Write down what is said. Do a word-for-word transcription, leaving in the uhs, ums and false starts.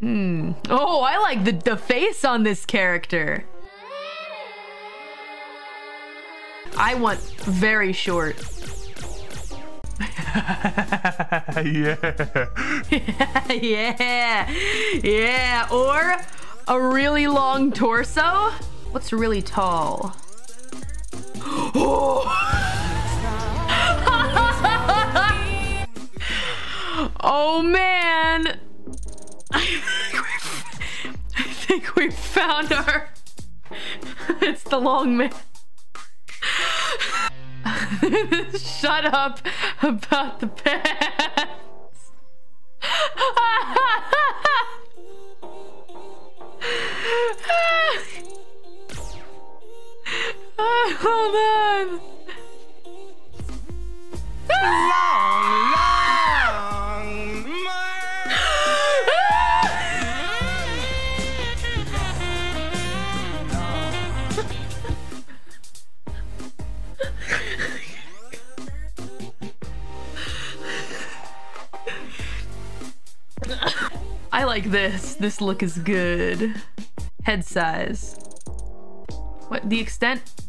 Hmm. Oh, I like the, the face on this character. I want very short. Yeah. Yeah. Yeah. Or a really long torso. What's really tall? Oh, oh man. I think we found our... It's the long man. Shut up about the pants. Hold on. I like this. This look is good. Head size. What, the extent?